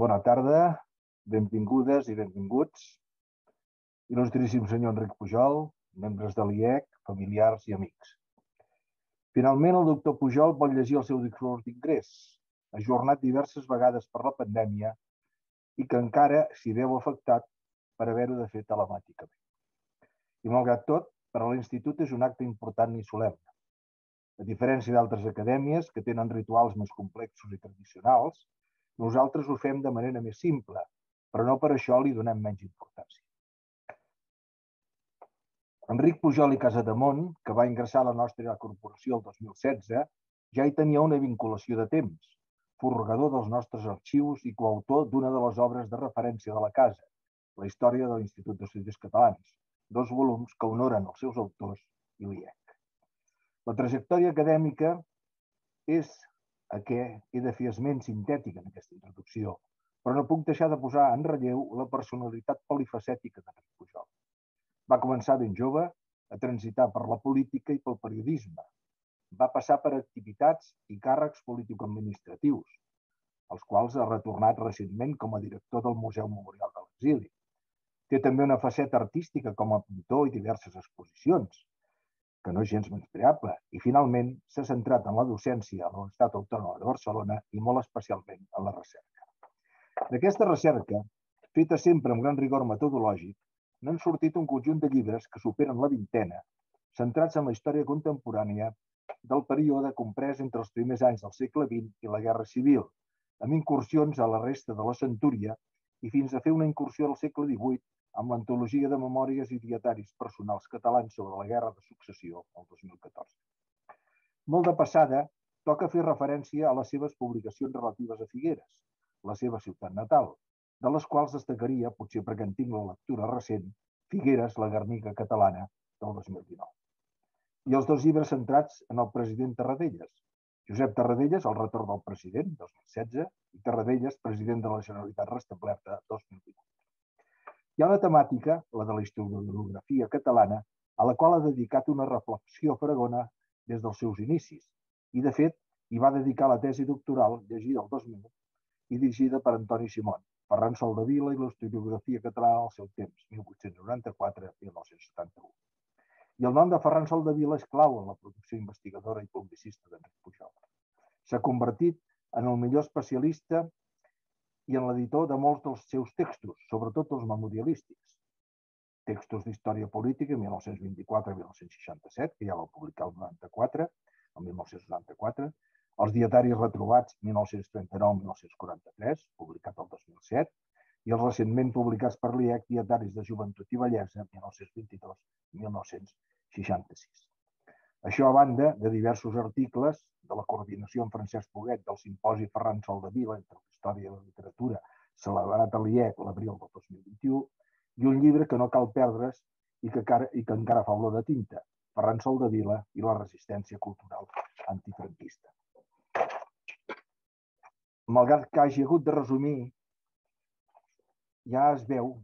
Bona tarda, benvingudes i benvinguts. Il·lustríssim senyor Enric Pujol, membres de l'IEC, familiars i amics. Finalment, el doctor Pujol vol llegir el seu discurs d'ingrés, ajornat diverses vegades per la pandèmia i que encara s'hi veu afectat per haver-ho de fer telemàticament. I malgrat tot, per a l'Institut és un acte important i solemne. A diferència d'altres acadèmies que tenen rituals més complexos i tradicionals, nosaltres ho fem de manera més simple, però no per això li donem menys importància. Enric Pujol i Casademont, que va ingressar a la nostra corporació el 2016, ja hi tenia una vinculació de temps, forrador dels nostres arxius i coautor d'una de les obres de referència de la casa, la història de l'Institut d'Estudis Catalans, dos volums que honoren els seus autors i l'IEC. La trajectòria acadèmica és a què he de fer esment sintètica en aquesta introducció, però no puc deixar de posar en relleu la personalitat polifacètica d'Enric Pujol. Va començar ben jove a transitar per la política i pel periodisme. Va passar per activitats i càrrecs polític-administratius, als quals ha retornat recentment com a director del Museu Memorial de l'Exili. Té també una faceta artística com a pintor i diverses exposicions, que no és gens menyspreable, i finalment s'ha centrat en la docència a la Universitat Autònoma de Barcelona i molt especialment en la recerca. D'aquesta recerca, feta sempre amb gran rigor metodològic, n'han sortit un conjunt de llibres que superen la vintena, centrats en la història contemporània del període comprès entre els primers anys del segle XX i la Guerra Civil, amb incursions a la resta de la centúria i fins a fer una incursió al segle XVIII amb l'antologia de memòries i dietaris personals catalans sobre la Guerra de Successió, el 2014. Molt de passada, toca fer referència a les seves publicacions relatives a Figueres, la seva ciutat natal, de les quals destacaria, potser perquè en tinc la lectura recent, Figueres, la Guernica catalana, del 2019. I els dos llibres centrats en el president Tarradellas. Josep Tarradellas, El retorn del president, 2016, i Tarradellas, president de la Generalitat restablerta, 2018. Hi ha una temàtica, la de la historiografia catalana, a la qual ha dedicat una reflexió fregona des dels seus inicis. I, de fet, hi va dedicar la tesi doctoral llegida el 2000 i dirigida per Antoni Simón, Ferran Soldevila i l'historiografia catalana al seu temps, 1894-1971. I el nom de Ferran Soldevila és clau en la producció investigadora i publicista d'Enric Pujol. S'ha convertit en el millor especialista i en l'editor de molts dels seus textos, sobretot els memorialístics. Textos d'història política, 1924-1967, que ja va publicar el 1994, els dietaris retrobats, 1939-1943, publicat el 2007, i els recentment publicats per l'IEC, dietaris de joventut i bellesa, 1922-1966. Això a banda de diversos articles de la coordinació amb Francesc Puguet del simposi Ferran Soldevila entre la història i la literatura celebrat a l'IEC l'abril del 2021 i un llibre que no cal perdre's i que encara fa olor de tinta, Ferran Soldevila i la resistència cultural antifranquista. Malgrat que hagi hagut de resumir, ja es veu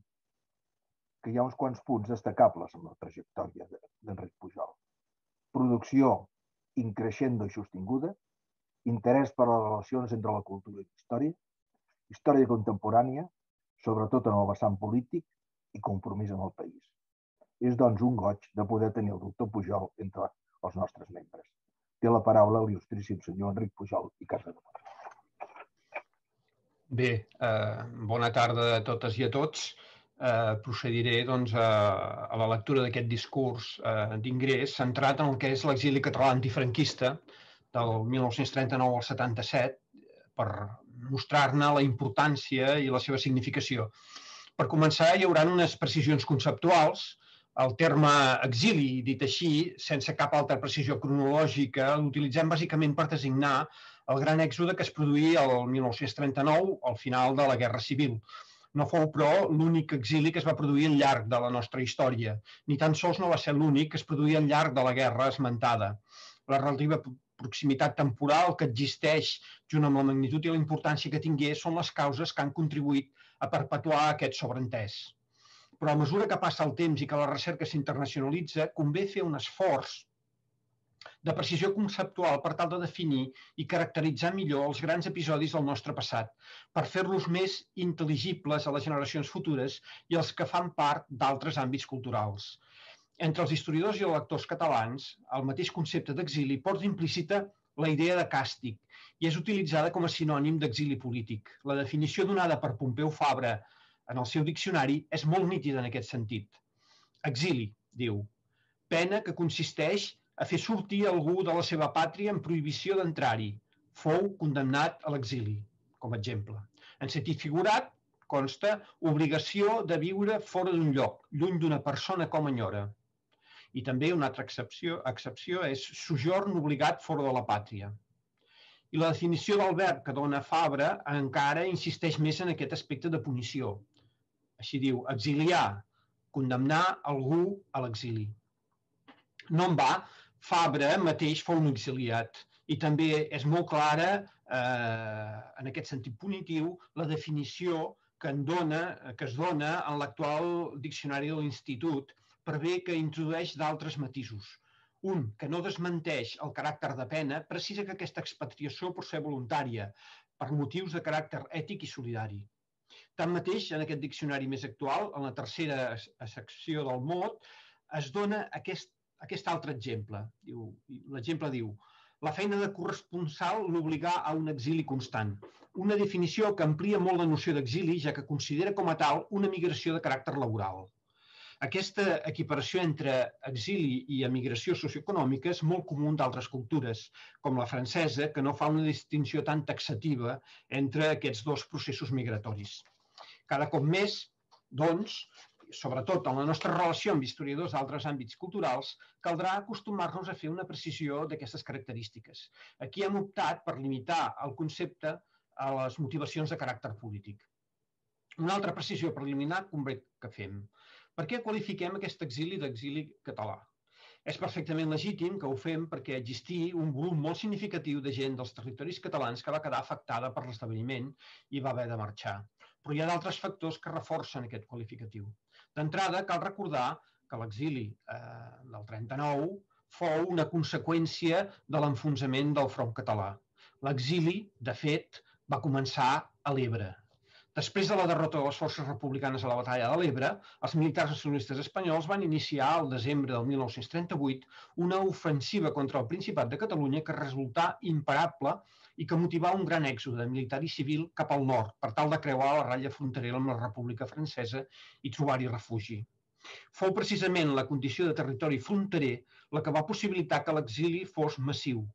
que hi ha uns quants punts destacables en la trajectòria d'Enric Pujol. Producció increixendo i sostinguda, interès per les relacions entre la cultura i la història, història contemporània, sobretot en el vessant polític i compromís amb el país. És, doncs, un goig de poder tenir el doctor Pujol entre els nostres membres. Té la paraula l'il·lustríssim senyor Enric Pujol i Casademont. Bé, bona tarda a totes i a tots. Procediré a la lectura d'aquest discurs d'ingrés centrat en el que és l'exili català antifranquista del 1939 al 1977 per mostrar-ne la importància i la seva significació. Per començar, hi haurà unes precisions conceptuals. El terme exili, dit així, sense cap altra precisió cronològica, l'utilitzem bàsicament per designar el gran èxode que es produïa el 1939 al final de la Guerra Civil. No fou, però, l'únic exili que es va produir al llarg de la nostra història. Ni tan sols no va ser l'únic que es produïa al llarg de la guerra esmentada. La relativa proximitat temporal que existeix, junt amb la magnitud i la importància que tingué, són les causes que han contribuït a perpetuar aquest sobreentès. Però a mesura que passa el temps i que la recerca s'internacionalitza, convé fer un esforç de precisió conceptual per tal de definir i caracteritzar millor els grans episodis del nostre passat, per fer-los més intel·ligibles a les generacions futures i els que fan part d'altres àmbits culturals. Entre els historiadors i els lectors catalans, el mateix concepte d'exili porta implícita la idea de càstig i és utilitzada com a sinònim d'exili polític. La definició donada per Pompeu Fabra en el seu diccionari és molt nítida en aquest sentit. Exili, diu, pena que consisteix a fer sortir algú de la seva pàtria amb prohibició d'entrar-hi. Fou condemnat a l'exili, com a exemple. En sentit figurat, consta obligació de viure fora d'un lloc, lluny d'una persona com enyora. I també una altra excepció és sojorn obligat fora de la pàtria. I la definició del verb que dona Fabra encara insisteix més en aquest aspecte de punició. Així diu, exiliar, condemnar algú a l'exili. No en va, Fabra mateix fou un exiliat i també és molt clara, en aquest sentit punitiu, la definició que es dona en l'actual diccionari de l'Institut per bé que introdueix d'altres matisos. Un, que no desmenteix el caràcter de pena, precisa que aquesta expatriació pot ser voluntària per motius de caràcter ètic i solidari. Tanmateix, en aquest diccionari més actual, en la tercera secció del mot, es dona aquest altre exemple. L'exemple diu, la feina de corresponsal l'obligà a un exili constant. Una definició que amplia molt la noció d'exili, ja que considera com a tal una migració de caràcter laboral. Aquesta equiparació entre exili i emigració socioeconòmica és molt comú d'altres cultures, com la francesa, que no fa una distinció tan taxativa entre aquests dos processos migratoris. Cada cop més, doncs, sobretot en la nostra relació amb historiadors d'altres àmbits culturals, caldrà acostumar-nos a fer una precisió d'aquestes característiques. Aquí hem optat per limitar el concepte a les motivacions de caràcter polític. Una altra precisió preliminar que fem. Per què qualifiquem aquest exili d'exili català? És perfectament legítim que ho fem perquè existia un volum molt significatiu de gent dels territoris catalans que va quedar afectada per l'esdeveniment i va haver de marxar. Però hi ha d'altres factors que reforcen aquest qualificatiu. D'entrada, cal recordar que l'exili del 39 fou una conseqüència de l'enfonsament del front català. L'exili, de fet, va començar a l'Ebre. Després de la derrota de les forces republicanes a la batalla de l'Ebre, els militars nacionalistes espanyols van iniciar, al desembre del 1938, una ofensiva contra el Principat de Catalunya que resultà imparable i que motivà un gran èxode militar i civil cap al nord, per tal de creuar la ratlla fronterera amb la República Francesa i trobar-hi refugi. Fou precisament la condició de territori fronterer la que va possibilitar que l'exili fos massiu.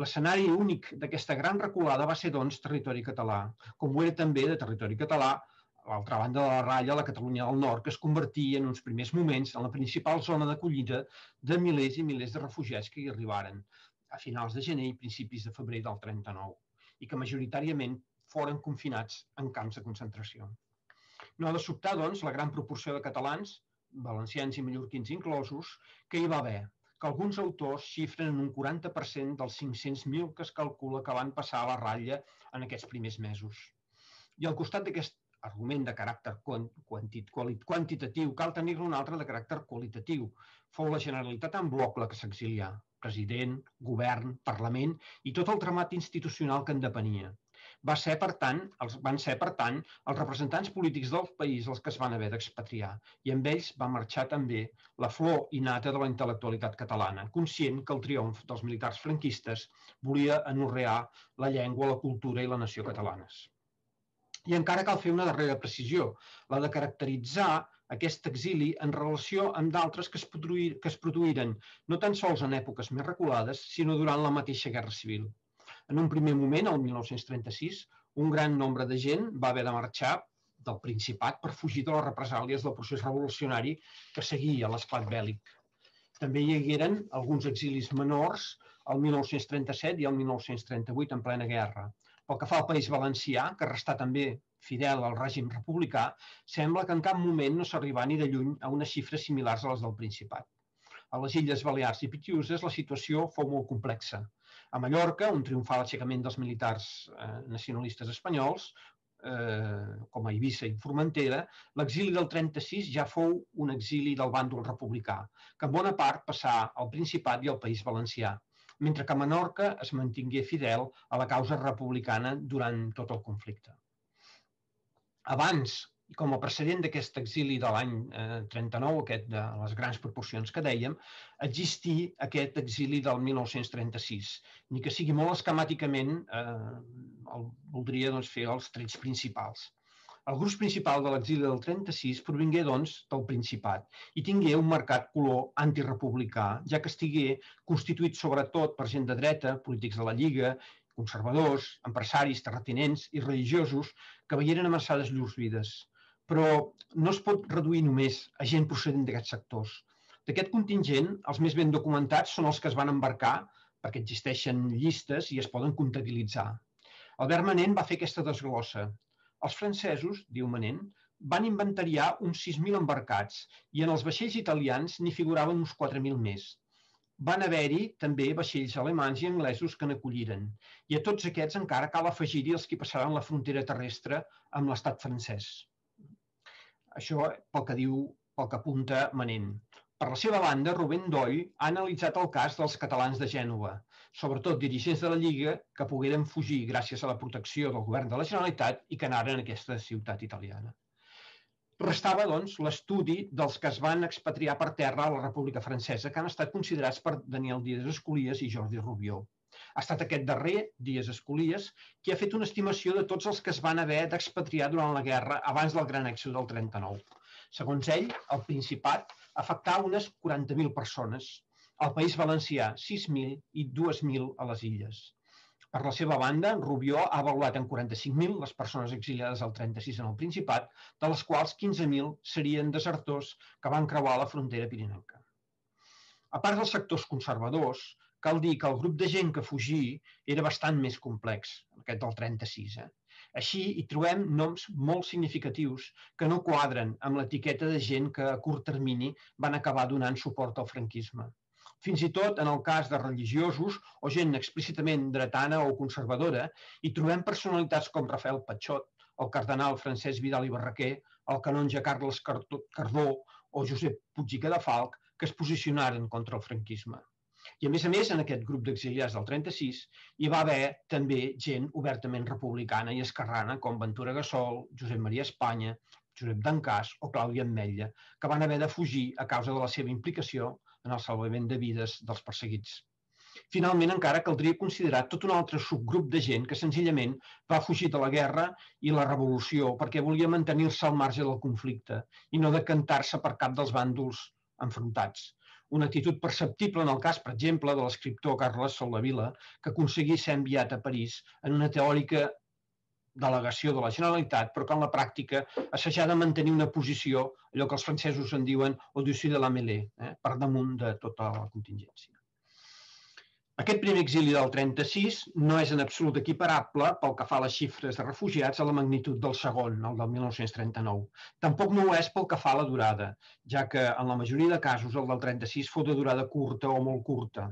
L'escenari únic d'aquesta gran reculada va ser, doncs, territori català, com ho era també de territori català, a l'altra banda de la ratlla, la Catalunya del Nord, que es convertia en uns primers moments en la principal zona d'acollida de milers i milers de refugiats que hi arribaren a finals de gener i principis de febrer del 39, i que majoritàriament foren confinats en camps de concentració. No ha de sobtar, doncs, la gran proporció de catalans, valencians i mallorquins inclosos, que hi va haver, que alguns autors xifren en un 40% dels 500.000 que es calcula que van passar a la ratlla en aquests primers mesos. I al costat d'aquest argument de caràcter quantitatiu, cal tenir-ne un altre de caràcter qualitatiu. Fou la Generalitat en bloc la que s'exilià. President, govern, Parlament i tot el tramat institucional que en depenia. Van ser, per tant, els representants polítics del país els que es van haver d'expatriar i amb ells va marxar també la flor innata de la intel·lectualitat catalana, conscient que el triomf dels militars franquistes volia anorrear la llengua, la cultura i la nació catalanes. I encara cal fer una darrera precisió, la de caracteritzar aquest exili en relació amb d'altres que es produïren no tan sols en èpoques més reculades, sinó durant la mateixa Guerra Civil. En un primer moment, el 1936, un gran nombre de gent va haver de marxar del Principat per fugir de les represàlies del procés revolucionari que seguia l'esclat bèl·lic. També hi hagueren alguns exilis menors el 1937 i el 1938 en plena guerra. Pel que fa al País Valencià, que restà també fidel al règim republicà, sembla que en cap moment no s'arribà ni de lluny a unes xifres similars a les del Principat. A les Illes Balears i Pitiüses la situació fou molt complexa. A Mallorca, on triomfà l'aixecament dels militars nacionalistes espanyols, com a Eivissa i Formentera, l'exili del 36 ja fou un exili del bàndol republicà, que en bona part passà al Principat i al País Valencià, mentre que Menorca es mantingué fidel a la causa republicana durant tot el conflicte. Abans, i com a precedent d'aquest exili de l'any 39, aquest de les grans proporcions que dèiem, existí aquest exili del 1936. Ni que sigui molt esquemàticament, el voldria fer els trets principals. El gruix principal de l'exili del 36 provingué, doncs, del Principat i tingué un marcat color antirepublicà, ja que estigué constituït sobretot per gent de dreta, polítics de la Lliga, conservadors, empresaris, terratinents i religiosos que veieren amenaçades llurs vides. Però no es pot reduir només a gent procedent d'aquests sectors. D'aquest contingent, els més ben documentats són els que es van embarcar perquè existeixen llistes i es poden comptabilitzar. Albert Manent va fer aquesta desglossa. Els francesos, diu Manent, van inventariar uns 6.000 embarcats i en els vaixells italians n'hi figuraven uns 4.000 més. Van haver-hi també vaixells alemans i anglesos que n'acolliren i a tots aquests encara cal afegir-hi els que passaran la frontera terrestre amb l'estat francès. Això pel que diu, pel que apunta Manent. Per la seva banda, Rubén Doll ha analitzat el cas dels catalans de Gènova, sobretot dirigents de la Lliga que pogueren fugir gràcies a la protecció del govern de la Generalitat i que anaren a aquesta ciutat italiana. Restava, doncs, l'estudi dels que es van expatriar per terra a la República Francesa, que han estat considerats per Daniel Díaz Escolies i Jordi Rubió. Ha estat aquest darrer, Díaz Escolies, qui ha fet una estimació de tots els que es van haver d'expatriar durant la guerra abans del gran èxode del 39. Segons ell, el Principat afectà unes 40.000 persones, el País Valencià 6.000 i 2.000 a les illes. Per la seva banda, Rubió ha avaluat en 45.000 les persones exiliades al 36 en el Principat, de les quals 15.000 serien desertors que van creuar la frontera pirinenca. A part dels sectors conservadors, cal dir que el grup de gent que fugí era bastant més complex, aquest del 36. Així, hi trobem noms molt significatius que no quadren amb l'etiqueta de gent que a curt termini van acabar donant suport al franquisme. Fins i tot en el cas de religiosos o gent explícitament dretana o conservadora, hi trobem personalitats com Rafael Patxot, el cardenal Francesc Vidal i Barraquer, el canonge Carles Cardó o Josep Puig i Cadafalc, que es posicionaren contra el franquisme. I, a més, en aquest grup d'exiliats del 36 hi va haver també gent obertament republicana i esquerrana com Ventura Gassol, Josep Maria Espanya, Josep Dancàs o Clàudia Ametlla, que van haver de fugir a causa de la seva implicació en el salvament de vides dels perseguits. Finalment, encara caldria considerar tot un altre subgrup de gent que senzillament va fugir de la guerra i la revolució perquè volia mantenir-se al marge del conflicte i no decantar-se per cap dels bàndols enfrontats. Una actitud perceptible en el cas, per exemple, de l'escriptor Carles Soldevila, que aconseguí ser enviat a París en una teòrica delegació de la Generalitat, però que en la pràctica assajà de mantenir una posició, allò que els francesos en diuen au-dessus de la mêlée, per damunt de tota la contingència. Aquest primer exili del 36 no és en absolut equiparable pel que fa a les xifres de refugiats a la magnitud del segon, el del 1939. Tampoc no ho és pel que fa a la durada, ja que en la majoria de casos el del 36 fou de durada curta o molt curta.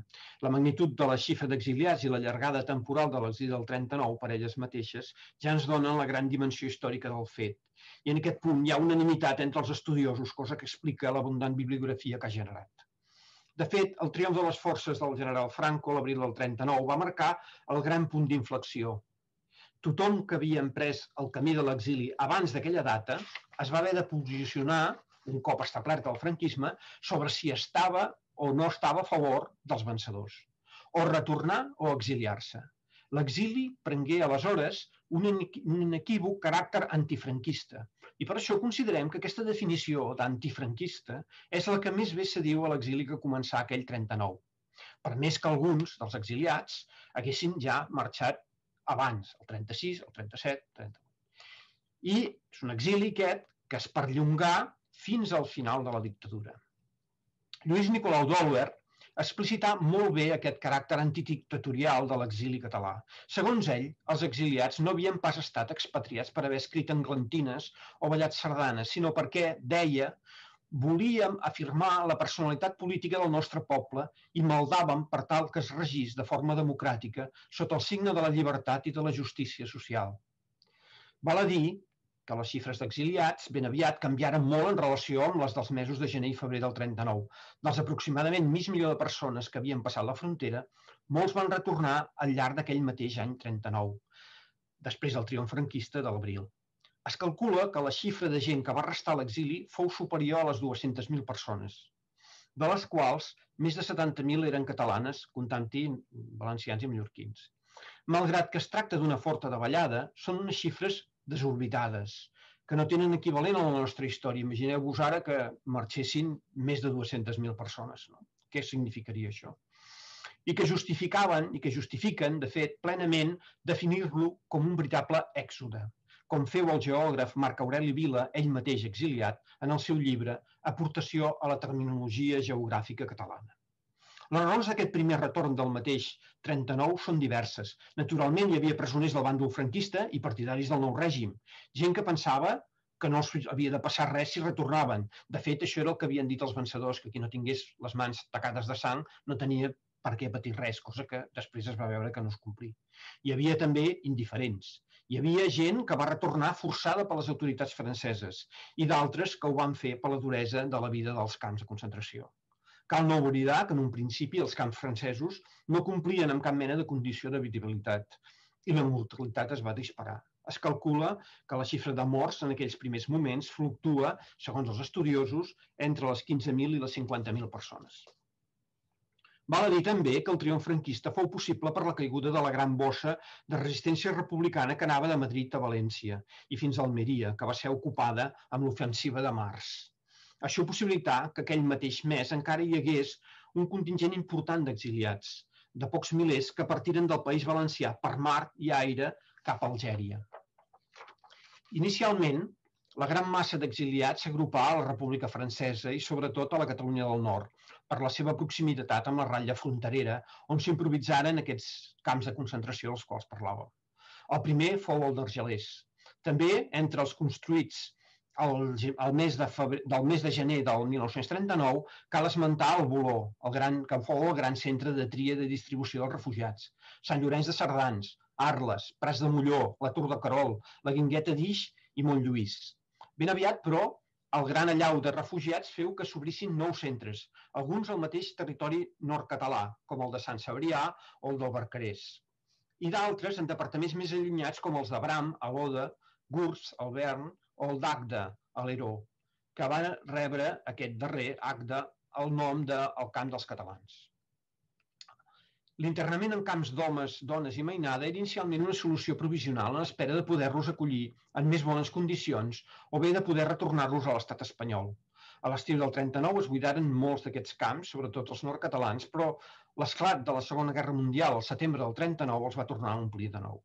La magnitud de la xifra d'exiliats i la llargada temporal de l'exili del 39 per elles mateixes ja ens donen la gran dimensió històrica del fet. I en aquest punt hi ha unanimitat entre els estudiosos, cosa que explica l'abundant bibliografia que ha generat. De fet, el triomf de les forces del general Franco l'abril del 39 va marcar el gran punt d'inflexió. Tothom que havia emprès el camí de l'exili abans d'aquella data es va haver de posicionar, un cop establert el franquisme, sobre si estava o no estava a favor dels vencedors, o retornar o exiliar-se. L'exili prengué aleshores un inequívoc caràcter antifranquista i per això considerem que aquesta definició d'antifranquista és la que més bé se diu a l'exili que començà aquell 39, per més que alguns dels exiliats haguessin ja marxat abans, el 36, el 37, el 38. I és un exili aquest que es perllongà fins al final de la dictadura. Lluís Nicolau d'Olwer explicitar molt bé aquest caràcter antidictatorial de l'exili català. Segons ell, els exiliats no havien pas estat expatriats per haver escrit englantines o ballat sardanes, sinó perquè, deia, volíem afirmar la personalitat política del nostre poble i maldàvem per tal que es regís de forma democràtica sota el signe de la llibertat i de la justícia social. Val a dir que les xifres d'exiliats ben aviat canviaren molt en relació amb les dels mesos de gener i febrer del 39. Dels aproximadament mig milió de persones que havien passat la frontera, molts van retornar al llarg d'aquell mateix any 39, després del triomf franquista de l'abril. Es calcula que la xifra de gent que va restar a l'exili fou superior a les 200.000 persones, de les quals més de 70.000 eren catalanes, comptant-hi valencians i mallorquins. Malgrat que es tracta d'una forta davallada, són unes xifres desorbitades, que no tenen equivalent a la nostra història. Imagineu-vos ara que marxessin més de 200.000 persones. Què significaria això? I que justificaven, i que justifiquen, de fet, plenament definir-lo com un veritable èxode, com feu el geògraf Marc Aureli Vila, ell mateix exiliat, en el seu llibre Aportació a la terminologia geogràfica catalana. Les raons d'aquest primer retorn del mateix 39 són diverses. Naturalment, hi havia presoners del bàndol franquista i partidaris del nou règim, gent que pensava que no els havia de passar res si retornaven. De fet, això era el que havien dit els vencedors, que qui no tingués les mans tacades de sang no tenia per què patir res, cosa que després es va veure que no es complia. Hi havia també indiferents. Hi havia gent que va retornar forçada per les autoritats franceses i d'altres que ho van fer per la duresa de la vida dels camps de concentració. Cal no oblidar que en un principi els camps francesos no complien amb cap mena de condició d'habitabilitat i la mortalitat es va disparar. Es calcula que la xifra de morts en aquells primers moments fluctua, segons els estudiosos, entre les 15.000 i les 50.000 persones. Val a dir també que el triomf franquista fou possible per la caiguda de la gran bossa de resistència republicana que anava de Madrid a València i fins a Almeria, que va ser ocupada amb l'ofensiva de març. Això possibilità que aquell mateix mes encara hi hagués un contingent important d'exiliats, de pocs milers que partiren del País Valencià per mar i aire cap a Algèria. Inicialment, la gran massa d'exiliats s'agrupà a la República Francesa i sobretot a la Catalunya del Nord, per la seva proximitat amb la ratlla fronterera, on s'improvisaren aquests camps de concentració dels quals parlàvem. El primer fou el d'Argelers. També, entre els construïts del mes de gener del 1939, cal esmentar el Voló, que fou el gran centre de tria de distribució dels refugiats. Sant Llorenç de Cerdans, Arles, Pras de Molló, la Tour de Querol, la Guingueta d'Ix i Montlluís. Ben aviat, però, el gran allau de refugiats feu que s'obrissin nous centres, alguns al mateix territori nord-català, com el de Sant Cebrià o el del Barcarès, i d'altres en departaments més allunyats com els d'Abram, a Loda, Gurs, al Bern, o el d'Agde, a l'Heró, que va rebre aquest darrer, Agde, el nom del Camp dels Catalans. L'internament en camps d'homes, dones i mainada era inicialment una solució provisional en espera de poder-los acollir en més bones condicions o bé de poder retornar-los a l'estat espanyol. A l'estiu del 39 es buidaren molts d'aquests camps, sobretot els nord-catalans, però l'esclat de la Segona Guerra Mundial, al setembre del 39, els va tornar a omplir de nou.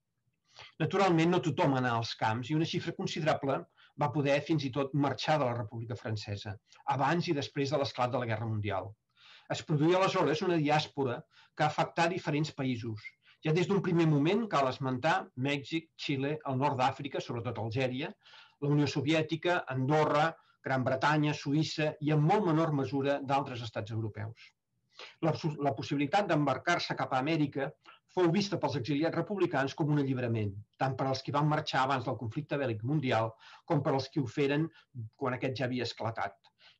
Naturalment, no tothom anà als camps i una xifra considerable va poder fins i tot marxar de la República Francesa, abans i després de l'esclat de la Guerra Mundial. Es produïa aleshores una diàspora que afectà diferents països. Ja des d'un primer moment cal esmentar Mèxic, Xile, el nord d'Àfrica, sobretot Algèria, la Unió Soviètica, Andorra, Gran Bretanya, Suïssa i en molt menor mesura d'altres estats europeus. La possibilitat d'embarcar-se cap a Amèrica fou vista pels exiliats republicans com un alliberament, tant per als que van marxar abans del conflicte bèl·lic mundial com per als que ho feren quan aquest ja havia esclatat.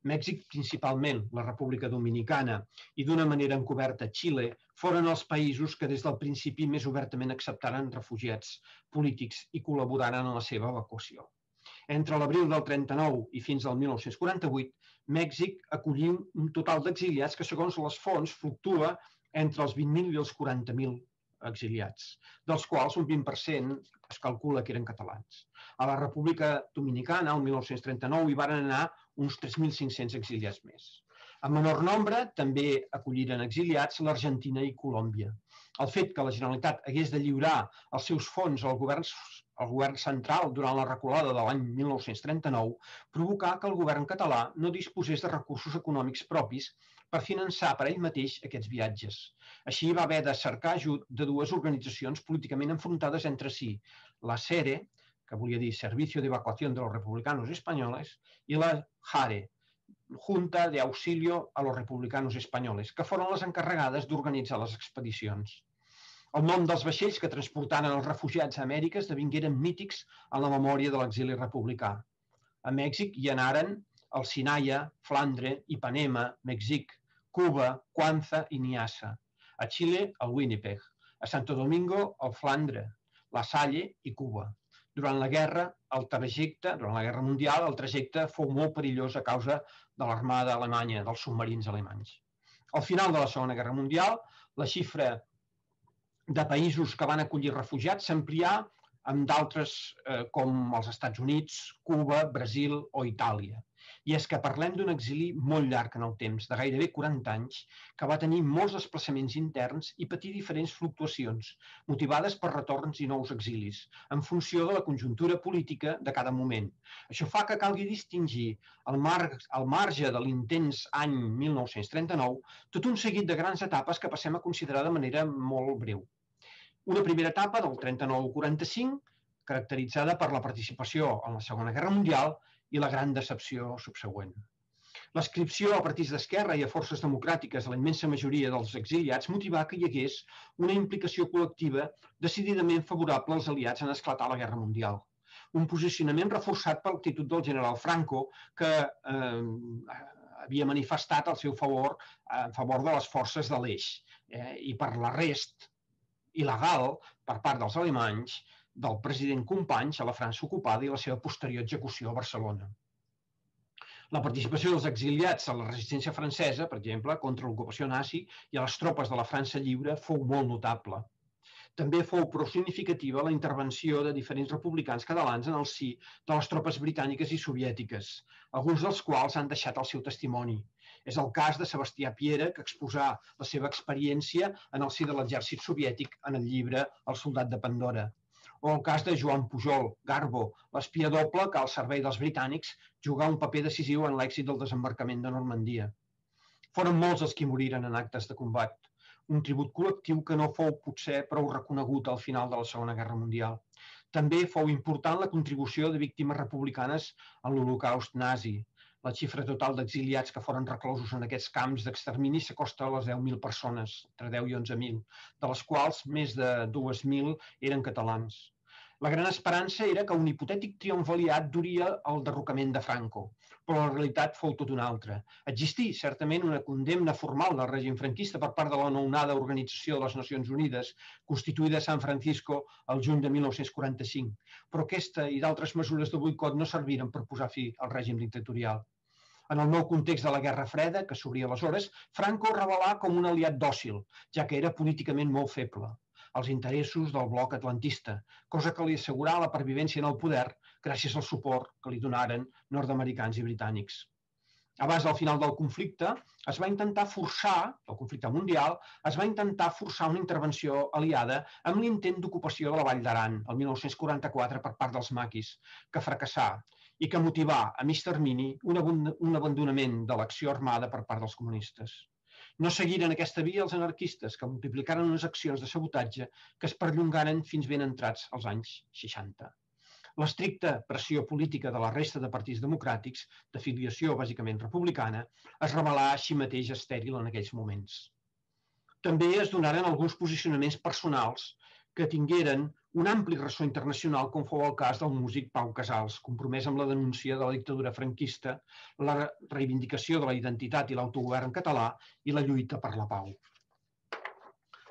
Mèxic, principalment la República Dominicana i d'una manera encoberta Xile, foren els països que des del principi més obertament acceptaren refugiats polítics i col·laboraren en la seva evacuació. Entre l'abril del 39 i fins al 1948, Mèxic acollí un total d'exiliats que, segons les fonts, fluctua entre els 20.000 i els 40.000 exiliats, dels quals un 20% es calcula que eren catalans. A la República Dominicana, el 1939, hi varen anar uns 3.500 exiliats més. En menor nombre, també acolliren exiliats l'Argentina i Colòmbia. El fet que la Generalitat hagués de lliurar els seus fons al govern central durant la reculada de l'any 1939 provocà que el govern català no disposés de recursos econòmics propis per finançar per ell mateix aquests viatges. Així va haver de cercar ajut de dues organitzacions políticament enfrontades entre si, la SERE, que volia dir Servicio de Evacuación de los Republicanos Españoles, i la JARE, Junta de Auxilio a los Republicanos Españoles, que foren les encarregades d'organitzar les expedicions. El nom dels vaixells que transportaren els refugiats a Amèrica esdevingueren mítics en la memòria de l'exili republicà. A Mèxic hi anaren el Sinaia, Flandre, Ipanema, Mèxic, Cuba, Cuanza i Niassa. A Xile, el Winnipeg. A Santo Domingo, el Flandre, la Salle i Cuba. Durant la Guerra Mundial, el trajecte fou molt perillós a causa de l'armada alemanya, dels submarins alemanys. Al final de la Segona Guerra Mundial, la xifra de països que van acollir refugiats s'amplià amb d'altres com els Estats Units, Cuba, Brasil o Itàlia. I és que parlem d'un exili molt llarg en el temps, de gairebé 40 anys, que va tenir molts desplaçaments interns i patir diferents fluctuacions, motivades per retorns i nous exilis, en funció de la conjuntura política de cada moment. Això fa que calgui distingir, al marge de l'intens any 1939, tot un seguit de grans etapes que passem a considerar de manera molt breu. Una primera etapa, del 39 al 45, caracteritzada per la participació en la Segona Guerra Mundial i la gran decepció subsegüent. L'adscripció a partits d'esquerra i a forces democràtiques a la immensa majoria dels exiliats motivà que hi hagués una implicació col·lectiva decididament favorable als aliats en esclatar la Guerra Mundial. Un posicionament reforçat per l'actitud del general Franco, que havia manifestat el seu favor en favor de les forces de l'eix i per l'arrest il·legal per part dels alemanys del president Companys a la França ocupada i la seva posterior execució a Barcelona. La participació dels exiliats a la resistència francesa, per exemple, contra l'ocupació nazi i a les tropes de la França lliure fou molt notable. També fou prou significativa la intervenció de diferents republicans catalans en el si de les tropes britàniques i soviètiques, alguns dels quals han deixat el seu testimoni. És el cas de Sebastià Piera, que exposà la seva experiència en el si de l'exèrcit soviètic en el llibre El soldat de Pandora. O el cas de Joan Pujol, Garbo, l'espia doble que al servei dels britànics jugà un paper decisiu en l'èxit del desembarcament de Normandia. Foren molts els qui moriren en actes de combat, un tribut col·lectiu que no fou potser prou reconegut al final de la Segona Guerra Mundial. També fou important la contribució de víctimes republicanes en l'Holocaust nazi. La xifra total d'exiliats que foren reclosos en aquests camps d'extermini s'acosta a les 10.000 persones, entre 10 i 11.000, de les quals més de 2.000 eren catalans. La gran esperança era que un hipotètic triomf aliat duria el derrocament de Franco, però la realitat fou tot una altra. Existí, certament, una condemna formal del règim franquista per part de la nounada Organització de les Nacions Unides, constituïda a San Francisco el juny de 1945, però aquesta i d'altres mesures de boicot no serviren per posar fi al règim dictatorial. En el nou context de la Guerra Freda, que s'obria aleshores, Franco es revelà com un aliat dòcil, ja que era políticament molt feble, als interessos del bloc atlantista, cosa que li assegurà la pervivència en el poder gràcies al suport que li donaren nord-americans i britànics. Abans del final del conflicte, del conflicte mundial, es va intentar forçar una intervenció aliada amb l'intent d'ocupació de la Vall d'Aran, el 1944, per part dels maquis, que fracassà i que motivà a mig termini un abandonament de l'acció armada per part dels comunistes. No seguiren aquesta via els anarquistes, que multiplicaren unes accions de sabotatge que es perllongaren fins ben entrats als anys 60. L'estricta pressió política de la resta de partits democràtics, d'afiliació bàsicament republicana, es revelà així mateix estèril en aquells moments. També es donaren alguns posicionaments personals que tingueren un ampli ressò internacional, com fou el cas del músic Pau Casals, compromès amb la denúncia de la dictadura franquista, la reivindicació de la identitat i l'autogovern català i la lluita per la pau.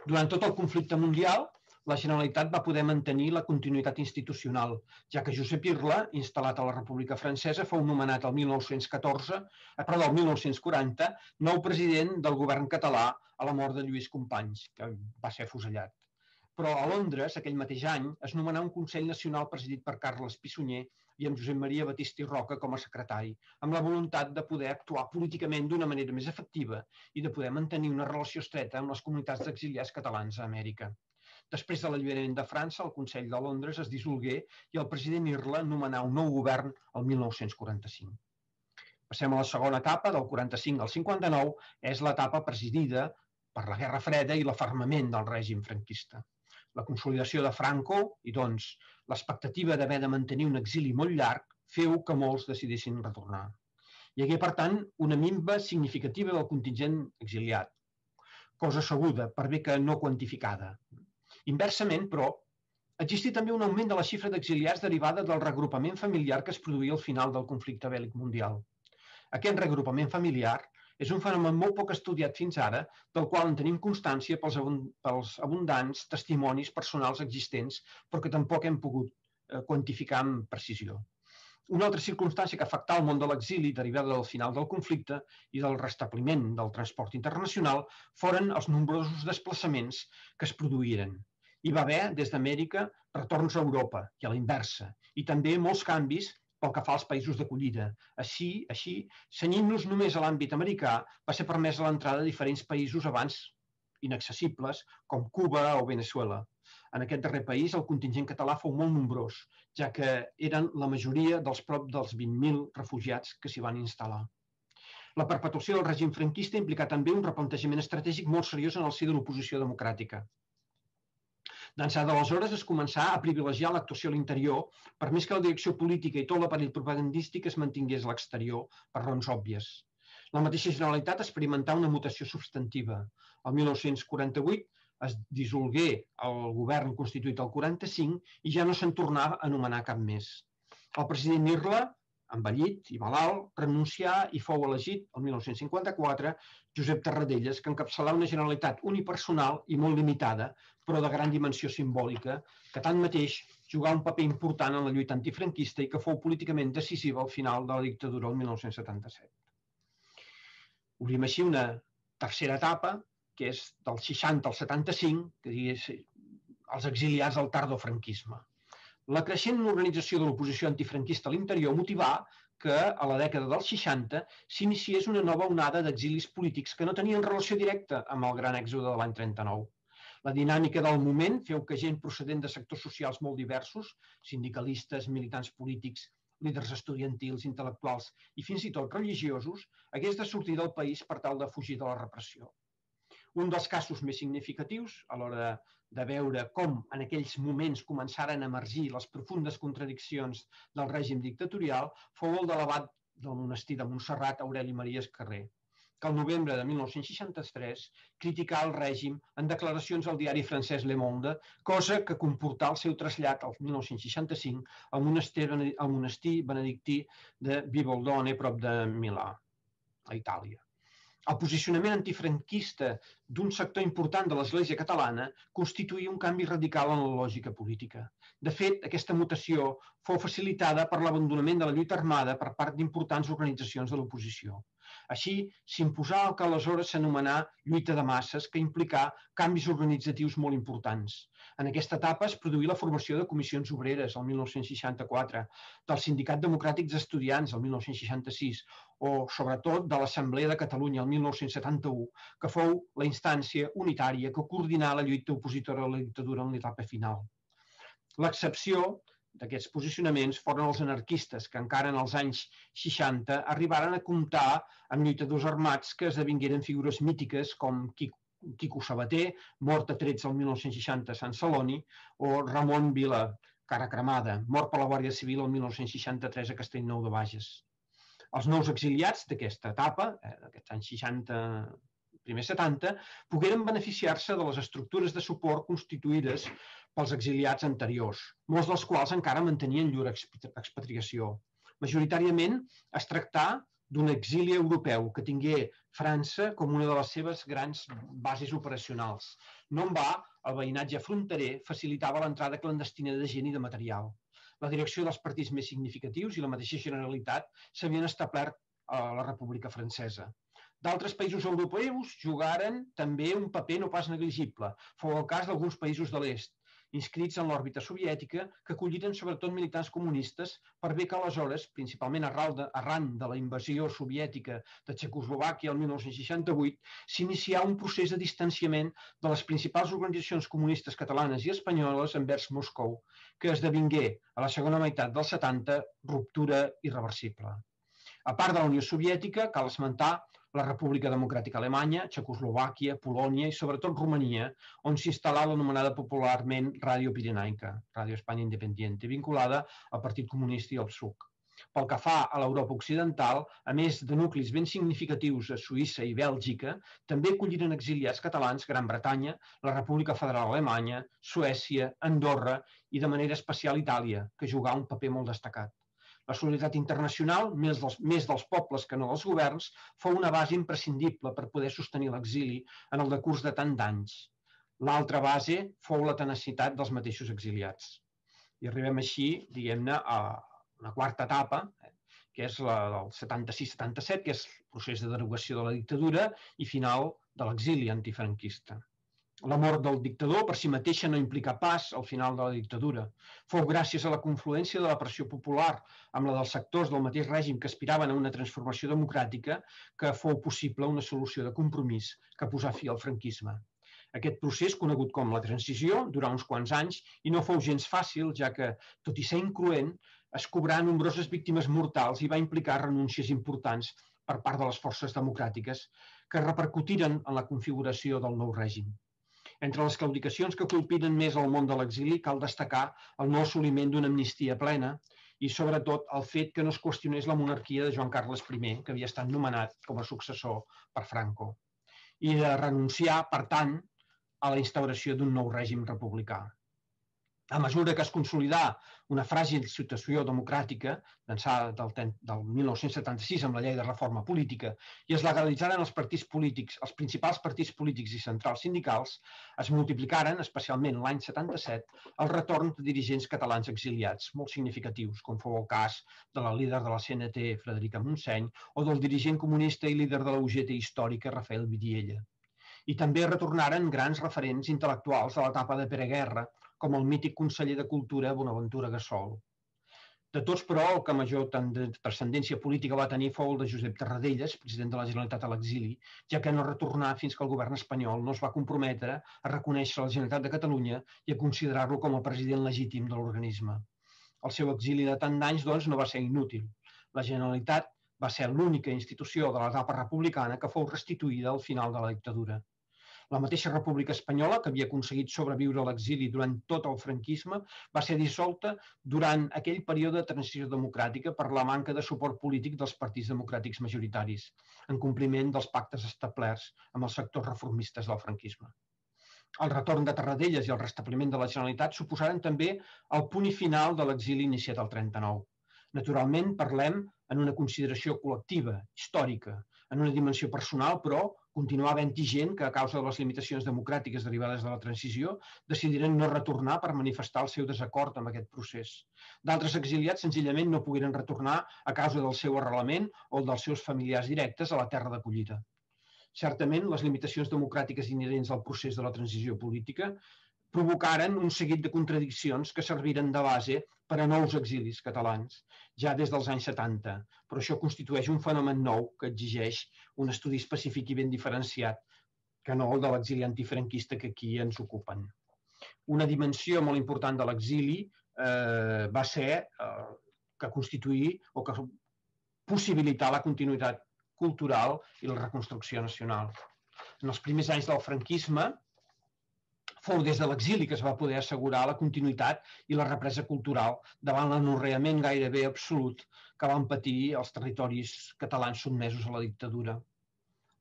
Durant tot el conflicte mundial, la Generalitat va poder mantenir la continuïtat institucional, ja que Josep Irla, instal·lat a la República Francesa, fou nomenat el 1940 nou president del govern català a la mort de Lluís Companys, que va ser afusellat. Però a Londres, aquell mateix any, es nomenà un Consell Nacional presidit per Carles Pissunyer i amb Josep Maria Batista i Roca com a secretari, amb la voluntat de poder actuar políticament d'una manera més efectiva i de poder mantenir una relació estreta amb les comunitats d'exiliats catalans a Amèrica. Després de l'alliberament de França, el Consell de Londres es dissolgué i el president Irla nomenà un nou govern el 1945. Passem a la segona etapa, del 45 al 59, és l'etapa presidida per la Guerra Freda i l'afermament del règim franquista. La consolidació de Franco i, doncs, l'expectativa d'haver de mantenir un exili molt llarg feu que molts decidissin retornar. Hi hagué, per tant, una minva significativa del contingent exiliat, cosa sabuda, per bé que no quantificada. Inversament, però, existí també un augment de la xifra d'exiliats derivada del regrupament familiar que es produïa al final del conflicte bèl·lic mundial. Aquest regrupament familiar és un fenomen molt poc estudiat fins ara, del qual en tenim constància pels abundants testimonis personals existents, però que tampoc hem pogut quantificar amb precisió. Una altra circumstància que afectà el món de l'exili derivada del final del conflicte i del restabliment del transport internacional foren els nombrosos desplaçaments que es produïren. Hi va haver, des d'Amèrica, retorns a Europa i a la inversa, i també molts canvis pel que fa als països d'acollida. Així, cenyint-nos només a l'àmbit americà, va ser permesa l'entrada de diferents països abans inaccessibles, com Cuba o Veneçuela. En aquest darrer país, el contingent català fou molt nombrós, ja que eren la majoria dels prop dels 20.000 refugiats que s'hi van instal·lar. La perpetuació del règim franquista implicà també un replantejament estratègic molt seriós en el si de l'oposició democràtica. D'ençà d'aleshores es començà a privilegiar l'actuació a l'interior per més que la direcció política i tot l'aparell propagandístic es mantingués a l'exterior per raons òbvies. La mateixa Generalitat experimentà una mutació substantiva. El 1948 es dissolgué el govern constituït al 1945 i ja no se'n tornava a anomenar cap més. El president Irla, envellit i malalt, renuncià i fou elegit el 1954 Josep Tarradellas, que encapçalà una Generalitat unipersonal i molt limitada, però de gran dimensió simbòlica, que tanmateix jugà un paper important en la lluita antifranquista i que fou políticament decisiva al final de la dictadura el 1977. Obrim així una tercera etapa, que és del 60 al 75, que és els exiliats del tardofranquisme. La creixent organització de l'oposició antifranquista a l'interior motivà que, a la dècada dels 60, s'iniciés una nova onada d'exilis polítics que no tenien relació directa amb el gran èxode de l'any 39. La dinàmica del moment feu que gent procedent de sectors socials molt diversos, sindicalistes, militants polítics, líders estudiantils, intel·lectuals i fins i tot religiosos, hagués de sortir del país per tal de fugir de la repressió. Un dels casos més significatius a l'hora de veure com en aquells moments començaren a emergir les profundes contradiccions del règim dictatorial fou el de l'abat del monestir de Montserrat, Aureli Maria Espanya, que el novembre de 1963 criticà el règim en declaracions al diari francès Le Monde, cosa que comportà el seu trasllat al 1965 al monestir benedictí de Vibaldone, prop de Milà, a Itàlia. El posicionament antifranquista d'un sector important de l'Església catalana constituïa un canvi radical en la lògica política. De fet, aquesta mutació fou facilitada per l'abandonament de la lluita armada per part d'importants organitzacions de l'oposició. Així, s'imposà el que aleshores s'anomenà lluita de masses, que implicà canvis organitzatius molt importants. En aquesta etapa es produí la formació de comissions obreres, el 1964, del Sindicat Democràtic d'Estudiants, el 1966, o, sobretot, de l'Assemblea de Catalunya, el 1971, que fou la instància unitària que coordinà la lluita opositora a la dictadura en l'etapa final. L'excepció d'aquests posicionaments foren els anarquistes, que encara en els anys 60 arribaren a comptar amb lluitadors armats que esdevingueren figures mítiques com Quico Sabater, mort a trets el 1960 a Sant Celoni, o Ramon Vila, cara cremada, mort per la Guàrdia Civil el 1963 a Castellnou de Bages. Els nous exiliats d'aquesta etapa, d'aquests anys 60 primers 70, pogueren beneficiar-se de les estructures de suport constituïdes pels exiliats anteriors, molts dels quals encara mantenien llur expatriació. Majoritàriament es tractà d'un exili europeu que tingué França com una de les seves grans bases operacionals. No en va, el veïnatge fronterer facilitava l'entrada clandestina de gent i de material. La direcció dels partits més significatius i la mateixa Generalitat s'havien establert a la República Francesa. D'altres països europeus jugaren també un paper no pas negligible. Fou el cas d'alguns països de l'est, inscrits en l'òrbita soviètica, que acolliren sobretot militants comunistes per bé que aleshores, principalment arran de la invasió soviètica de Txecoslovàquia el 1968, s'inicià un procés de distanciament de les principals organitzacions comunistes catalanes i espanyoles envers Moscou, que esdevingué, a la segona meitat dels 70, ruptura irreversible. A part de la Unió Soviètica, cal esmentar la República Democràtica Alemanya, Txecoslovàquia, Polònia i, sobretot, Romania, on s'instal·là l'anomenada popularment Ràdio Pirenaica, Ràdio Espanya Independiente, vinculada al Partit Comunista i al PSUC. Pel que fa a l'Europa occidental, a més de nuclis ben significatius a Suïssa i Bèlgica, també acolliren exiliats catalans Gran Bretanya, la República Federal Alemanya, Suècia, Andorra i, de manera especial, Itàlia, que jugà un paper molt destacat. La solidaritat internacional, més dels pobles que no dels governs, fou una base imprescindible per poder sostenir l'exili en el decurs de tant d'anys. L'altra base fou la tenacitat dels mateixos exiliats. I arribem així, diguem-ne, a una quarta etapa, que és la del 76-77, que és el procés de derogació de la dictadura i final de l'exili antifranquista. La mort del dictador per si mateixa no implica pas el final de la dictadura. Fou gràcies a la confluència de la pressió popular amb la dels sectors del mateix règim que aspiraven a una transformació democràtica que fou possible una solució de compromís que posà fi al franquisme. Aquest procés, conegut com la transició, durà uns quants anys i no fou gens fàcil, ja que, tot i ser incruent, es cobrà nombroses víctimes mortals i va implicar renúncies importants per part de les forces democràtiques que repercutiren en la configuració del nou règim. Entre les claudicacions que colpiren més el món de l'exili cal destacar el no assoliment d'una amnistia plena i, sobretot, el fet que no es qüestionés la monarquia de Joan Carles I, que havia estat nomenat com a successor per Franco, i de renunciar, per tant, a la instauració d'un nou règim republicà. A mesura que es consolidà una fràgil situació democràtica, d'ençà del 1976 amb la llei de reforma política, i es legalitzaren els partits polítics, els principals partits polítics i centrals sindicals, es multiplicaren, especialment l'any 77, el retorn de dirigents catalans exiliats, molt significatius, com fou el cas de la líder de la CNT, Frederica Montseny, o del dirigent comunista i líder de la UGT històrica, Rafael Vidiella. I també retornaren grans referents intel·lectuals a l'etapa de preguerra, com el mític conseller de Cultura, Ventura Gassol. De tots, però, el que major transcendència política va tenir fou el de Josep Tarradellas, president de la Generalitat a l'exili, ja que no retornà fins que el govern espanyol no es va comprometre a reconèixer la Generalitat de Catalunya i a considerar-lo com el president legítim de l'organisme. El seu exili de tant d'anys, doncs, no va ser inútil. La Generalitat va ser l'única institució de l'etapa republicana que fou restituïda al final de la dictadura. La mateixa República Espanyola, que havia aconseguit sobreviure a l'exili durant tot el franquisme, va ser dissolta durant aquell període de transició democràtica per la manca de suport polític dels partits democràtics majoritaris, en compliment dels pactes establerts amb els sectors reformistes del franquisme. El retorn de Tarradellas i el restabliment de la Generalitat suposaren també el punt final de l'exili iniciat al 39. Naturalment, parlem en una consideració col·lectiva, històrica, en una dimensió personal, però continuar havent-hi gent que, a causa de les limitacions democràtiques derivades de la transició, decidiren no retornar per manifestar el seu desacord amb aquest procés. D'altres exiliats senzillament no pogueren retornar a causa del seu arrelament o dels seus familiars directes a la terra d'acollida. Certament, les limitacions democràtiques inherents al procés de la transició política provocaren un seguit de contradiccions que serviren de base per a nous exilis catalans, ja des dels anys 70, però això constitueix un fenomen nou que exigeix un estudi específic i ben diferenciat que no el de l'exili antifranquista que aquí ens ocupen. Una dimensió molt important de l'exili va ser que constituir o que possibilitar la continuïtat cultural i la reconstrucció nacional. En els primers anys del franquisme, fou des de l'exili que es va poder assegurar la continuïtat i la represa cultural davant l'anorreament gairebé absolut que van patir els territoris catalans sotmesos a la dictadura.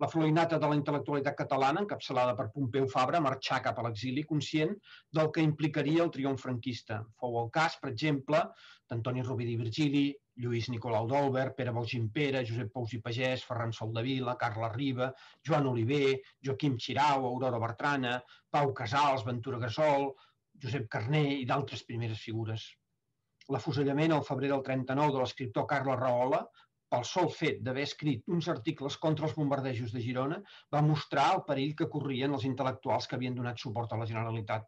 La florinata de la intel·lectualitat catalana, encapçalada per Pompeu Fabra, marxà cap a l'exili conscient del que implicaria el triomf franquista. Fou el cas, per exemple, d'Antoni Rovira i Virgili, Lluís Nicolau d'Olwer, Pere Bolgimpera, Josep Pous i Pagès, Ferran Soldevila, Carla Riba, Joan Oliver, Joaquim Xirau, Aurora Bertrana, Pau Casals, Ventura Gassol, Josep Carner i d'altres primeres figures. L'afusellament al febrer del 39 de l'escriptor Carles Rahola, pel sol fet d'haver escrit uns articles contra els bombardejos de Girona, va mostrar el perill que corrien els intel·lectuals que havien donat suport a la Generalitat.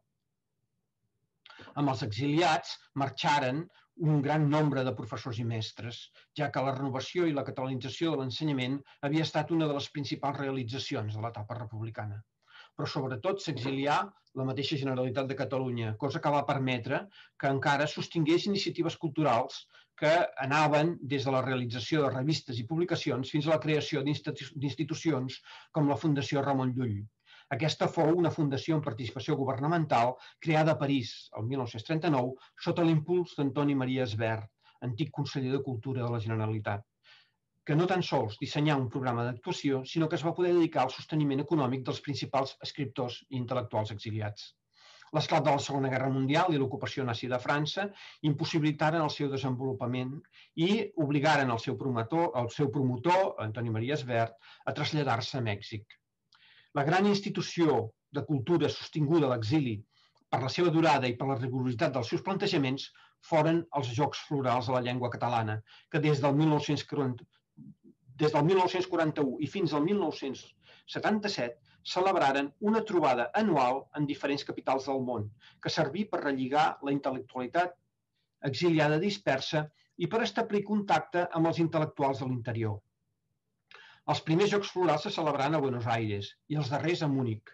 Amb els exiliats marxaren un gran nombre de professors i mestres, ja que la renovació i la catalanització de l'ensenyament havia estat una de les principals realitzacions de l'etapa republicana. Però sobretot s'exilià la mateixa Generalitat de Catalunya, cosa que va permetre que encara sostingués iniciatives culturals que anaven des de la realització de revistes i publicacions fins a la creació d'institucions com la Fundació Ramon Llull. Aquesta fou una fundació amb participació governamental creada a París el 1939 sota l'impuls d'Antoni Maria Espanya, antic conseller de Cultura de la Generalitat, que no tan sols dissenyà un programa d'actuació, sinó que es va poder dedicar al sosteniment econòmic dels principals escriptors i intel·lectuals exiliats. L'esclat de la Segona Guerra Mundial i l'ocupació nazi de França impossibilitaren el seu desenvolupament i obligaren el seu promotor, Antoni Maria Espanya, a traslladar-se a Mèxic. La gran institució de cultura sostinguda a l'exili per la seva durada i per la rigorositat dels seus plantejaments foren els Jocs Florals de la Llengua Catalana, que des del 1941 i fins al 1977 celebraren una trobada anual en diferents capitals del món, que serví per relligar la intel·lectualitat exiliada dispersa i per establir contacte amb els intel·lectuals de l'interior. Els primers Jocs Florals se celebraren a Buenos Aires i els darrers a Múnich.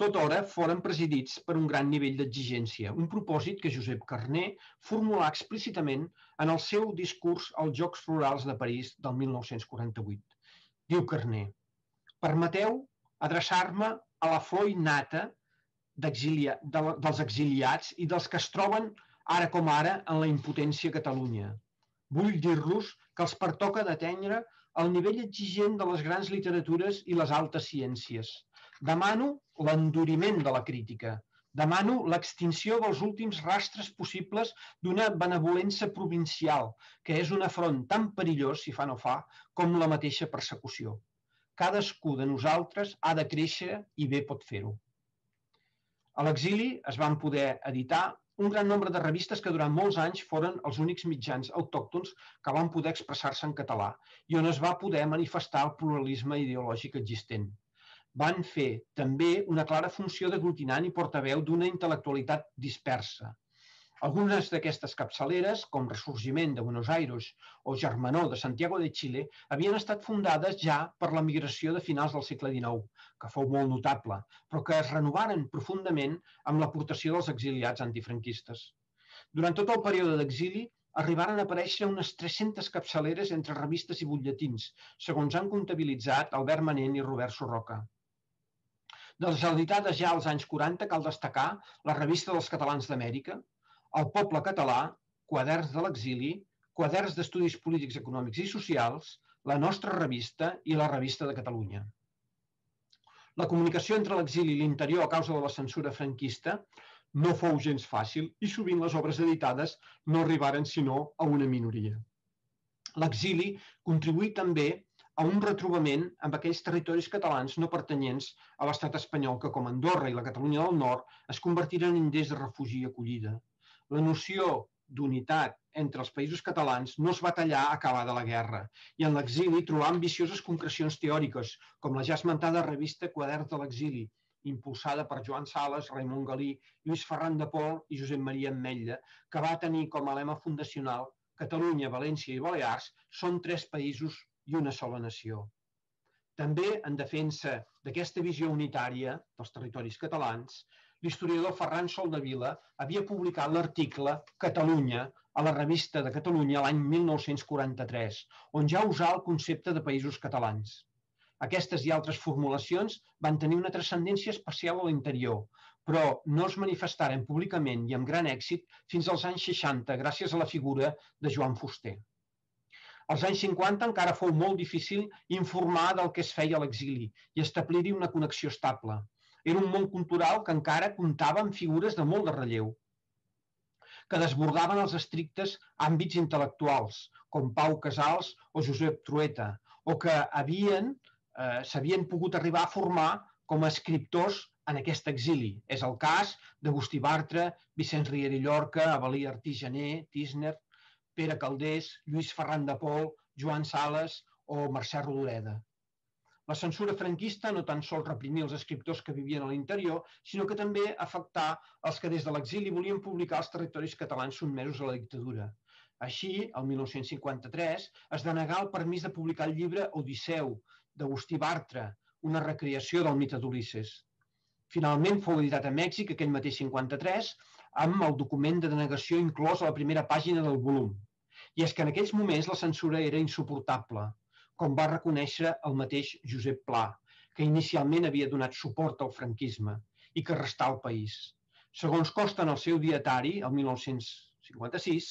Tot hora foren presidits per un gran nivell d'exigència, un propòsit que Josep Carner formulà explícitament en el seu discurs als Jocs Florals de París del 1948. Diu Carner: permeteu adreçar-me a la flor innata dels exiliats i dels que es troben ara com ara en la impotència a Catalunya. Vull dir-los que els pertoca d'atendre el nivell exigent de les grans literatures i les altes ciències. Demano l'enduriment de la crítica. Demano l'extinció dels últims rastres possibles d'una benevolença provincial, que és un afront tan perillós, si fa no fa, com la mateixa persecució. Cadascú de nosaltres ha de créixer i bé pot fer-ho. A l'exili es van poder editar un gran nombre de revistes que durant molts anys foren els únics mitjans autòctons que van poder expressar-se en català i on es va poder manifestar el pluralisme ideològic existent. Van fer també una clara funció d'aglutinant i portaveu d'una intel·lectualitat dispersa. Algunes d'aquestes capçaleres, com Ressorgiment de Buenos Aires o Germanor de Santiago de Xile, havien estat fundades ja per la migració de finals del segle XIX, que fou molt notable, però que es renovaren profundament amb l'aportació dels exiliats antifranquistes. Durant tot el període d'exili, arribaren a aparèixer unes 300 capçaleres entre revistes i butlletins, segons han comptabilitzat Albert Manent i Robert Sorroca. De les editades ja als anys 40 cal destacar la Revista dels Catalans d'Amèrica, El Poble Català, Quaderns de l'Exili, Quaderns d'Estudis Polítics, Econòmics i Socials, La Nostra Revista i La Revista de Catalunya. La comunicació entre l'exili i l'interior a causa de la censura franquista no fou gens fàcil i sovint les obres editades no arribaren sinó a una minoria. L'exili contribuí també a un retrobament amb aquells territoris catalans no pertanyents a l'estat espanyol que, com Andorra i la Catalunya del Nord, es convertiren en des de refugi i acollida. La noció d'unitat entre els països catalans no es va tallar a acabada la guerra i en l'exili trobà ambicioses concrecions teòriques, com la ja esmentada revista Quaderns de l'Exili, impulsada per Joan Sales, Raimon Galí, Lluís Ferran de Pol i Josep Maria Espanya, que va tenir com a lema fundacional Catalunya, València i Balears són tres països i una sola nació. També en defensa d'aquesta visió unitària dels territoris catalans, l'historiador Ferran Soldevila havia publicat l'article Catalunya a la Revista de Catalunya l'any 1943, on ja usava el concepte de països catalans. Aquestes i altres formulacions van tenir una transcendència especial a l'interior, però no es manifestaren públicament i amb gran èxit fins als anys 60, gràcies a la figura de Joan Fuster. Als anys 50 encara fou molt difícil informar del que es feia a l'exili i establir-hi una connexió estable. Era un món cultural que encara comptava amb figures de molt de relleu, que desbordaven els estrictes àmbits intel·lectuals, com Pau Casals o Josep Trueta, o que s'havien pogut arribar a formar com a escriptors en aquest exili. És el cas d'Agustí Bartra, Vicenç Riera Llorca, Avel·lí Artís Janer, Tísner, Pere Calders, Lluís Ferran de Pol, Joan Sales o Mercè Rodoreda. La censura franquista no tan sols reprimia els escriptors que vivien a l'interior, sinó que també afectà els que des de l'exili volien publicar els territoris catalans sotmesos a la dictadura. Així, el 1953, es denegà el permís de publicar el llibre Odisseu, d'Agustí Bartra, una recreació del mite d'Ulisses. Finalment, fou editat a Mèxic aquell mateix 53, amb el document de denegació inclòs a la primera pàgina del volum. I és que en aquells moments la censura era insuportable, com va reconèixer el mateix Josep Pla, que inicialment havia donat suport al franquisme i que restà al país. Segons consta en el seu dietari, el 1956,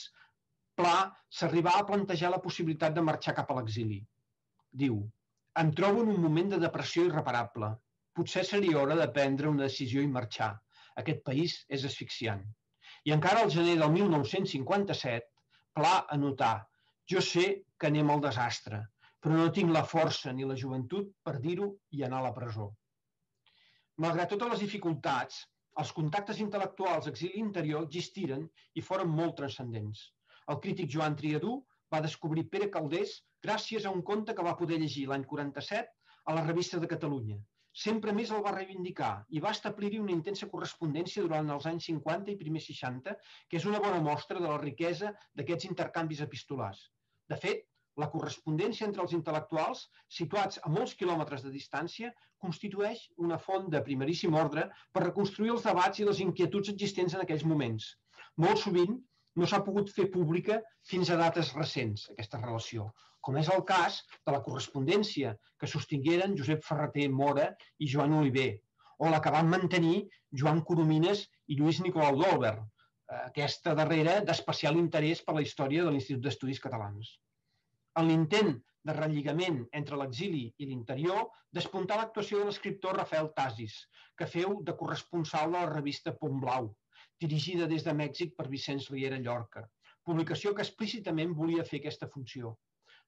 pla s'arribà a plantejar la possibilitat de marxar cap a l'exili. Diu, em trobo en un moment de depressió irreparable. Potser seria hora de prendre una decisió i marxar. Aquest país és asfixiant. I encara al gener del 1957, Pla anotà, jo sé que anem al desastre, però no tinc la força ni la joventut per dir-ho i anar a la presó. Malgrat totes les dificultats, els contactes intel·lectuals exili interior existiren i foren molt transcendents. El crític Joan Triadú va descobrir Pere Calders gràcies a un conte que va poder llegir l'any 47 a la Revista de Catalunya. Sempre més el va reivindicar i va establir-hi una intensa correspondència durant els anys 50 i primers 60, que és una bona mostra de la riquesa d'aquests intercanvis epistolars. De fet, la correspondència entre els intel·lectuals, situats a molts quilòmetres de distància, constitueix una font de primeríssim ordre per reconstruir els debats i les inquietuds existents en aquells moments. Molt sovint no s'ha pogut fer pública fins a dates recents, aquesta relació, com és el cas de la correspondència que sostingueren Josep Ferrater Mora i Joan Oliver, o la que van mantenir Joan Coromines i Lluís Nicolau d'Olwer, aquesta darrera d'especial interès per la història de l'Institut d'Estudis Catalans. En l'intent de relligament entre l'exili i l'interior despuntà l'actuació de l'escriptor Rafael Tasis, que feu de corresponsal de la revista Pont Blau, dirigida des de Mèxic per Vicenç Riera Llorca, publicació que explícitament volia fer aquesta funció.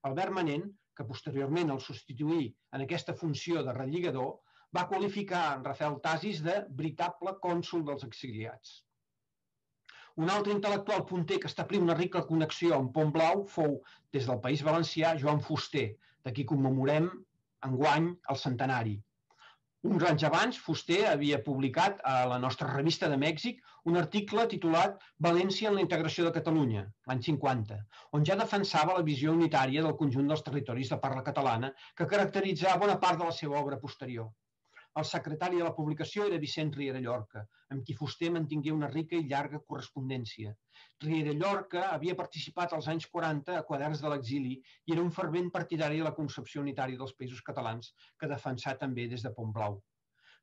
Albert Manent, que posteriorment el substituí en aquesta funció de relligador, va qualificar en Rafael Tasis de veritable cònsol dels exiliats. Un altre intel·lectual punter que establí una rica connexió amb Pont Blau fou, des del País Valencià, Joan Fuster, de qui commemorem enguany el centenari. Uns anys abans, Fuster havia publicat a la nostra Revista de Mèxic un article titulat València en la integració de Catalunya, l'any 50, on ja defensava la visió unitària del conjunt dels territoris de parla catalana que caracteritzava bona part de la seva obra posterior. El secretari de la publicació era Vicenç Riera Llorca, amb qui Fuster mantingué una rica i llarga correspondència. Riera Llorca havia participat als anys 40 a Quaderns de l'exili i era un fervent partidari de la concepció unitària dels països catalans que defensà també des de Pont Blau.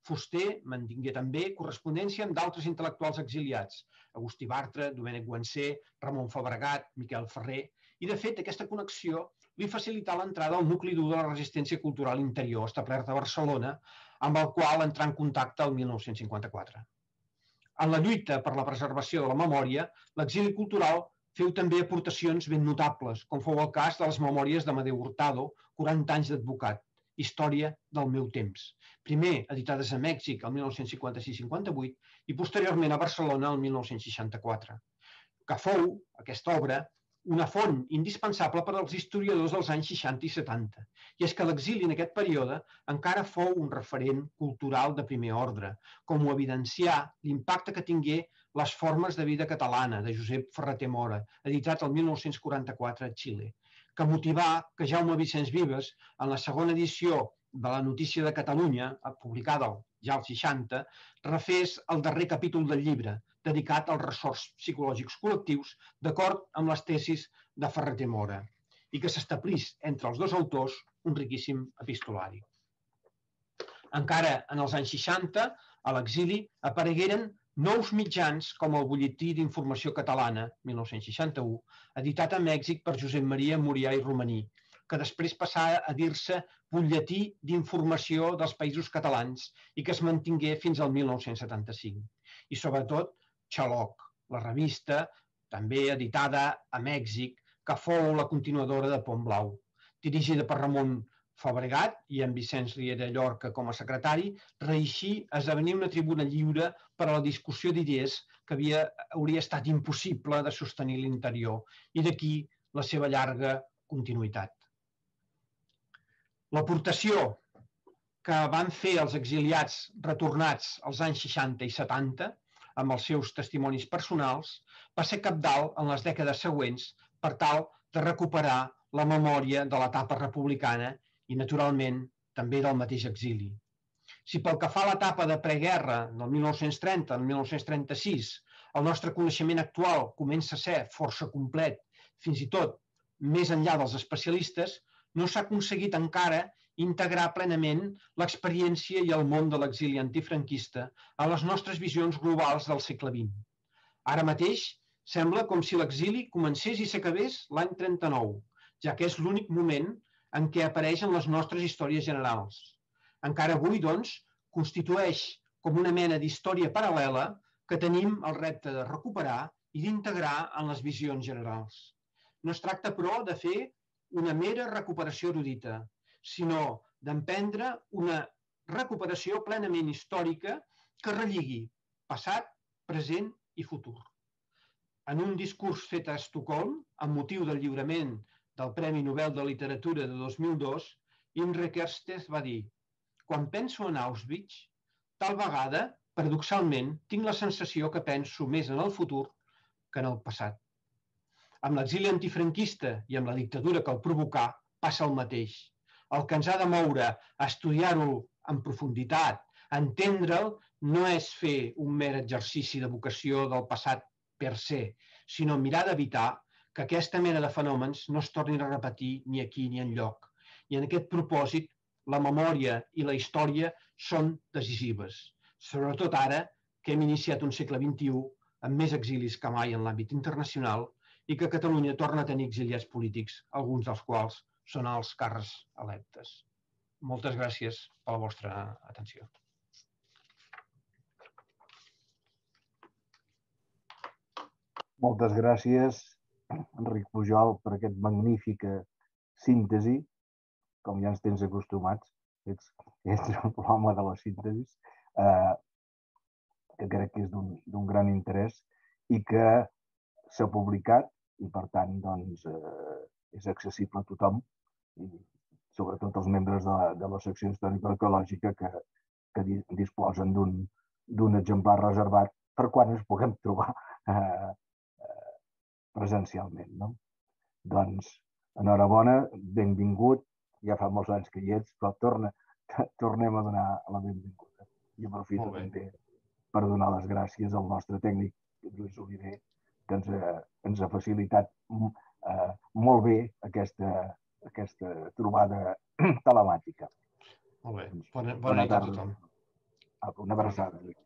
Fuster mantingué també correspondència amb d'altres intel·lectuals exiliats, Agustí Bartra, Domènec Guansé, Ramon Fabregat, Miquel Ferrer, i de fet aquesta connexió li facilità l'entrada al nucli dur de la resistència cultural interior establerta a Barcelona, amb el qual entrà en contacte el 1954. En la lluita per la preservació de la memòria, l'exili cultural feu també aportacions ben notables, com fou el cas de les memòries d'Amadeu Hurtado, 40 anys d'advocat, Història del meu temps, primer editades a Mèxic el 1956-58 i posteriorment a Barcelona el 1964, que fou, aquesta obra, una font indispensable per als historiadors dels anys 60 i 70. I és que l'exili en aquest període encara fou un referent cultural de primer ordre, com ho evidencià l'impacte que tingué Les formes de vida catalana, de Josep Ferrater Mora, editat el 1944 a Xile, que motivà que Jaume Vicenç Vives, en la segona edició de la Notícia de Catalunya, publicada ja al 60, refés el darrer capítol del llibre, dedicat als ressorts psicològics col·lectius d'acord amb les tesis de Ferrater Mora i que s'establís entre els dos autors un riquíssim epistolari. Encara en els anys 60, a l'exili, aparegueren nous mitjans com el Butlletí d'Informació Catalana, 1961, editat a Mèxic per Josep Maria Murià i Romaní, que després passà a dir-se Butlletí d'Informació dels Països Catalans i que es mantingué fins al 1975. I sobretot, Xaloc, la revista, també editada a Mèxic, que fou la continuadora de Pont Blau. Dirigida per Ramon Fabregat i amb Vicenç Riera Llorca com a secretari, reeixí a esdevenir una tribuna lliure per a la discussió d'idees que hauria estat impossible de sostenir l'interior i d'aquí la seva llarga continuïtat. L'aportació que van fer els exiliats retornats als anys 60 i 70, amb els seus testimonis personals, va ser cabdal en les dècades següents per tal de recuperar la memòria de l'etapa republicana i, naturalment, també del mateix exili. Si pel que fa a l'etapa de preguerra del 1930 al 1936 el nostre coneixement actual comença a ser força complet, fins i tot més enllà dels especialistes, no s'ha aconseguit encara integrar plenament l'experiència i el món de l'exili antifranquista a les nostres visions globals del segle XX. Ara mateix Sembla com si l'exili comencés i s'acabés l'any 39, ja que és l'únic moment en què apareixen les nostres històries generals. Encara avui, doncs, constitueix com una mena d'història paral·lela que tenim el repte de recuperar i d'integrar en les visions generals. No es tracta, però, de fer una mera recuperació erudita, sinó d'emprendre una recuperació plenament històrica que relligui passat, present i futur. En un discurs fet a Estocolm, amb motiu del lliurament del Premi Nobel de Literatura de 2002, Enric Pujol va dir: "Quan penso en Auschwitz, tal vegada, paradoxalment, tinc la sensació que penso més en el futur que en el passat." Amb l'exili antifranquista i amb la dictadura que el provocà passa el mateix. El que ens ha de moure a estudiar-ho en profunditat, a entendre'l, no és fer un mer exercici de vocació del passat per se, sinó mirar d'evitar que aquesta mena de fenòmens no es tornin a repetir ni aquí ni enlloc. I en aquest propòsit, la memòria i la història són decisives, sobretot ara que hem iniciat un segle XXI amb més exilis que mai en l'àmbit internacional i que Catalunya torna a tenir exiliats polítics, alguns dels quals són els càrrecs electes. Moltes gràcies per la vostra atenció. Moltes gràcies, Enric Pujol, per aquesta magnífica síntesi, com ja ens tens acostumats. Ets l'home de les síntesis, que crec que és d'un gran interès i que s'ha publicat i, per tant, és accessible a tothom, sobretot als membres de la secció històrica arqueològica que disposen d'un exemplar reservat per quan ens puguem trobar presencialment. Doncs, enhorabona, benvingut, ja fa molts anys que hi ets, però tornem a donar la benvinguda. I aprofito també per donar les gràcies al nostre tècnic, Lluís Nicolau, que ens ha facilitat molt bé aquesta trobada telemàtica. Molt bé, bona nit a tothom. Una abraçada.